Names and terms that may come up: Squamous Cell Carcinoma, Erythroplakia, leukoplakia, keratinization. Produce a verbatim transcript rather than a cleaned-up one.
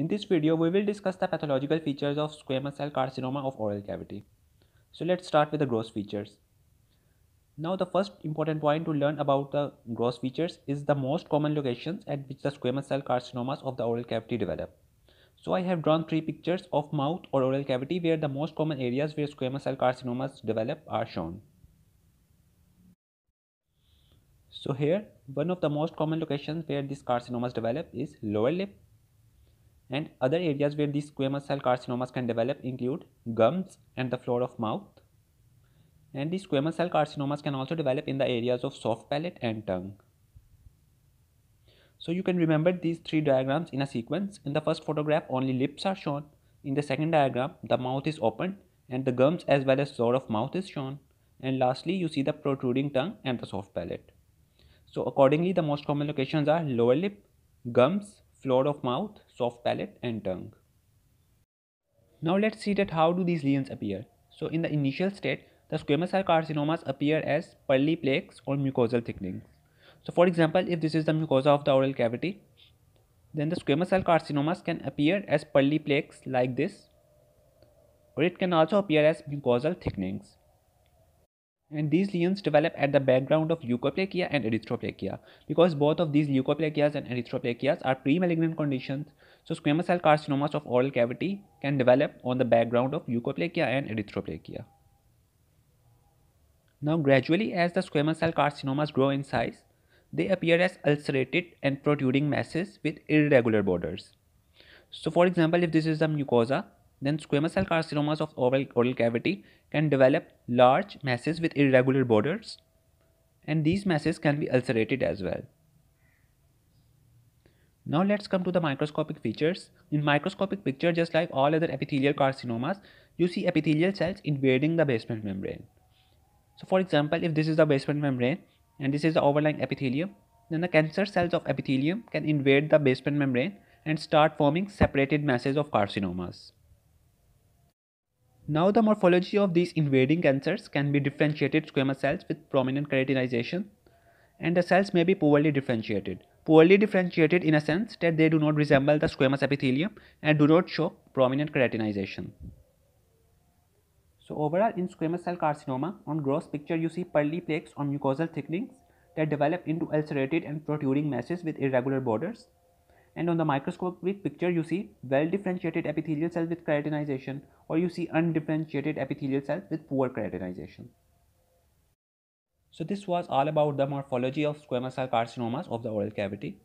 In this video, we will discuss the pathological features of squamous cell carcinoma of oral cavity. So let's start with the gross features. Now the first important point to learn about the gross features is the most common locations at which the squamous cell carcinomas of the oral cavity develop. So I have drawn three pictures of mouth or oral cavity where the most common areas where squamous cell carcinomas develop are shown. So here, one of the most common locations where these carcinomas develop is lower lip, and other areas where these squamous cell carcinomas can develop include gums and the floor of mouth, and these squamous cell carcinomas can also develop in the areas of soft palate and tongue. So you can remember these three diagrams in a sequence. In the first photograph, only lips are shown. In the second diagram, the mouth is opened and the gums as well as floor of mouth is shown, and lastly you see the protruding tongue and the soft palate. So accordingly, the most common locations are lower lip, gums, floor of mouth, soft palate and tongue. Now let's see that how do these lesions appear. So in the initial state, the squamous cell carcinomas appear as pearly plaques or mucosal thickenings. So for example, if this is the mucosa of the oral cavity, then the squamous cell carcinomas can appear as pearly plaques like this, or it can also appear as mucosal thickenings. And these lesions develop at the background of leukoplakia and erythroplakia. Because both of these leukoplakias and erythroplakias are pre-malignant conditions, so squamous cell carcinomas of oral cavity can develop on the background of leukoplakia and erythroplakia. Now gradually, as the squamous cell carcinomas grow in size, they appear as ulcerated and protruding masses with irregular borders. So for example, if this is the mucosa, then squamous cell carcinomas of oral, oral cavity can develop large masses with irregular borders, and these masses can be ulcerated as well. Now let's come to the microscopic features. In microscopic picture, just like all other epithelial carcinomas, you see epithelial cells invading the basement membrane. So for example, if this is the basement membrane and this is the overlying epithelium, then the cancer cells of epithelium can invade the basement membrane and start forming separated masses of carcinomas. Now the morphology of these invading cancers can be differentiated squamous cells with prominent keratinization, and the cells may be poorly differentiated. Poorly differentiated in a sense that they do not resemble the squamous epithelium and do not show prominent keratinization. So overall, in squamous cell carcinoma, on gross picture you see pearly plaques or mucosal thickenings that develop into ulcerated and protruding masses with irregular borders. And on the microscopic picture, you see well-differentiated epithelial cells with keratinization, or you see undifferentiated epithelial cells with poor keratinization. So this was all about the morphology of squamous cell carcinomas of the oral cavity.